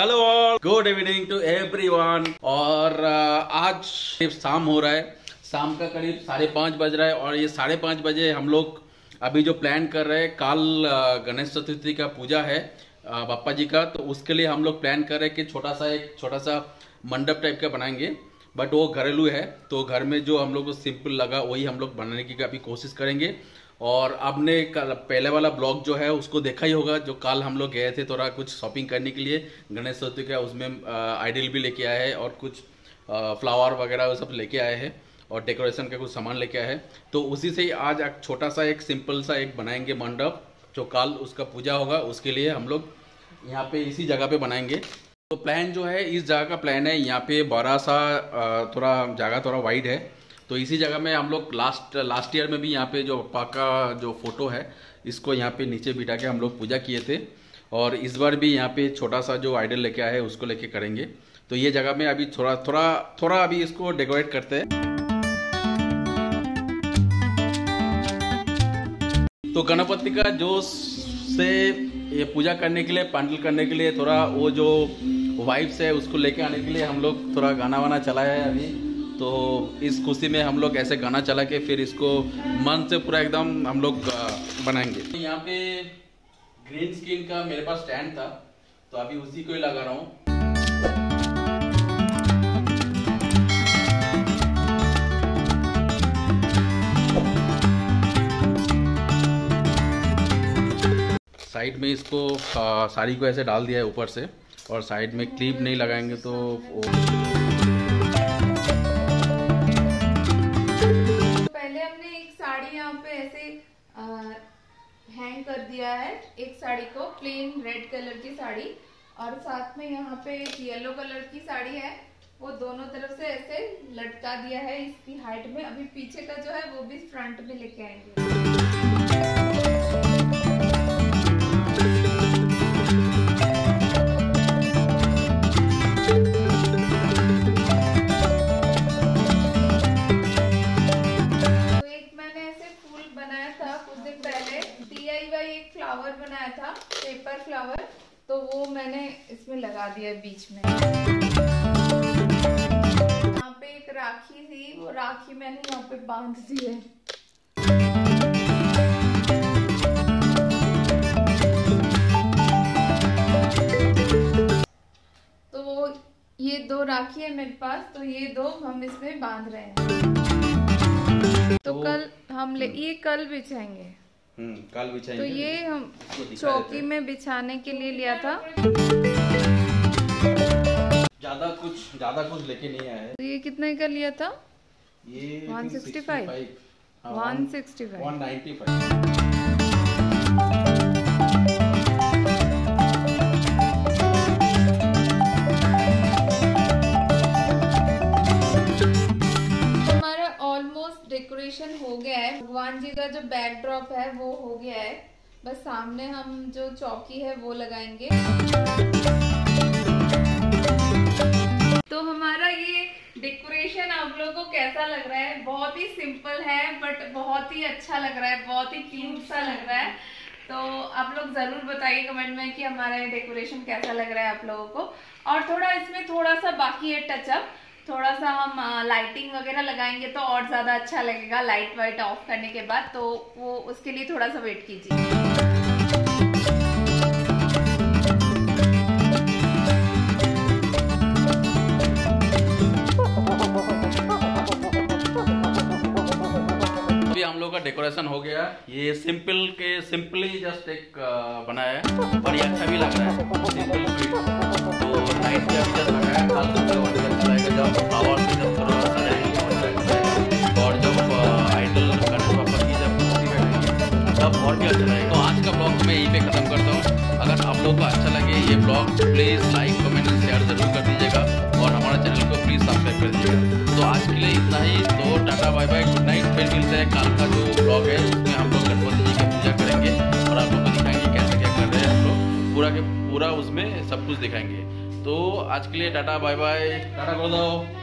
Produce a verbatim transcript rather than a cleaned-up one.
Hello all, good evening to everyone. और आज शाम हो रहा है, शाम का करीब साढ़े पाँच बज रहा है। और ये साढ़े पाँच बजे हम लोग अभी जो प्लान कर रहे हैं, कल गणेश चतुर्थी का पूजा है बापा जी का, तो उसके लिए हम लोग प्लान कर रहे हैं कि छोटा सा एक छोटा सा मंडप टाइप का बनाएंगे। बट वो घरेलू है, तो घर में जो हम लोग को सिंपल लगा वही हम लोग बनाने की अभी कोशिश करेंगे। और आपने पहले वाला ब्लॉग जो है उसको देखा ही होगा, जो कल हम लोग गए थे थोड़ा कुछ शॉपिंग करने के लिए गणेश चतुर्थी का, उसमें आइडल भी लेके आए हैं और कुछ फ्लावर वगैरह वो सब लेके आए हैं और डेकोरेशन का कुछ सामान लेके आए हैं। तो उसी से आज एक छोटा सा एक सिंपल सा एक बनाएंगे मंडप, जो कल उसका पूजा होगा उसके लिए हम लोग यहाँ पे इसी जगह पे बनाएंगे। तो प्लान जो है इस जगह का प्लान है, यहाँ पे बड़ा सा थोड़ा जगह थोड़ा वाइड है, तो इसी जगह में हम लोग लास्ट लास्ट ईयर में भी यहाँ पे जो पापा का जो फोटो है इसको यहाँ पे नीचे बिठा के हम लोग पूजा किए थे। और इस बार भी यहाँ पे छोटा सा जो आइडल लेके आए हैं उसको लेके करेंगे। तो ये जगह में अभी थोड़ा थोड़ा थोड़ा अभी इसको डेकोरेट करते हैं। तो गणपति का जोश से ये पूजा करने के लिए, पंडल करने के लिए, थोड़ा वो जो वाइब्स है उसको लेके आने के लिए हम लोग थोड़ा गाना वाना चलाया है अभी। तो इस खुशी में हम लोग ऐसे गाना चला के फिर इसको मन से पूरा एकदम हम लोग बनाएंगे। यहाँ पे ग्रीन स्क्रीन का मेरे पास स्टैंड था, तो अभी उसी को ही लगा रहा हूँ। साइड में इसको साड़ी को ऐसे डाल दिया है ऊपर से, और साइड में क्लिप नहीं लगाएंगे तो हैंग कर दिया है। एक साड़ी को प्लेन रेड कलर की साड़ी और साथ में यहाँ पे एक येलो कलर की साड़ी है, वो दोनों तरफ से ऐसे लटका दिया है इसकी हाइट में। अभी पीछे का जो है वो भी फ्रंट में लेके आएंगे। तो एक मैंने ऐसे फूल बनाया था कुछ दिन पहले, एक फ्लावर बनाया था पेपर फ्लावर, तो वो मैंने इसमें लगा दिया बीच में। यहाँ पे एक राखी थी, वो राखी मैंने यहाँ पे बांध दी है। तो ये दो राखी है मेरे पास, तो ये दो हम इसमें बांध रहे हैं। तो कल हम ले ये कल बिछाएंगे। काल तो ये हम चौकी में बिछाने के लिए लिया था, ज्यादा कुछ ज्यादा कुछ लेके नहीं आया है। तो ये कितने का लिया था? ये एक सौ पैंसठ, एक सौ पैंसठ, एक सौ पचानवे। हमारा ऑलमोस्ट डेकोरेशन हो गया है। भगवान जी का जो बैकड्रॉप है वो हो गया है, बस सामने हम जो चौकी है वो लगाएंगे। तो हमारा ये डेकोरेशन आप लोगों को कैसा लग रहा है? बहुत ही सिंपल है बट बहुत ही अच्छा लग रहा है, बहुत ही क्यूट सा लग रहा है। तो आप लोग जरूर बताइए कमेंट में कि हमारा ये डेकोरेशन कैसा लग रहा है आप लोगों को। और थोड़ा इसमें थोड़ा सा बाकी है टचअप, थोड़ा सा हम लाइटिंग वगैरह लगाएंगे तो और ज़्यादा अच्छा लगेगा लाइट वाइट ऑफ करने के बाद, तो वो उसके लिए थोड़ा सा वेट कीजिए। अभी हम लोग का डेकोरेशन हो गया, ये सिंपल के सिंपली जस्ट एक बनाया है और ये अच्छा भी लग रहा है। सिंपल तो लाइट भी अभी जस्ट लगाया है, जब फ्लावर से जब थोड़ा सजाएंगे और जब आइडल गणेश पापा की जब मूर्ति बैठेगी तब और भी अच्छा लगेगा। तो आज का ब्लॉग मैं यहीं पे ख़त्म करता हूँ। अगर आप लोग को अच्छा लगे ये blog, please like comment share जरूर कर दीजिएगा और हमारे चैनल को प्लीज़ सब्सक्राइब कर दीजिएगा। तो आज के लिए इतना ही, तो tata bye bye, good night. फिर मिलते हैं कल का जो ब्लॉग है उसमें हम लोग गणपति जी की पूजा करेंगे और आप लोग को दिखाएंगे कैसे क्या कर रहे हैं हम लोग, पूरा के पूरा उसमें सब कुछ दिखाएंगे। तो आज के लिए टाटा बाय बाय, टाटा बोल दो।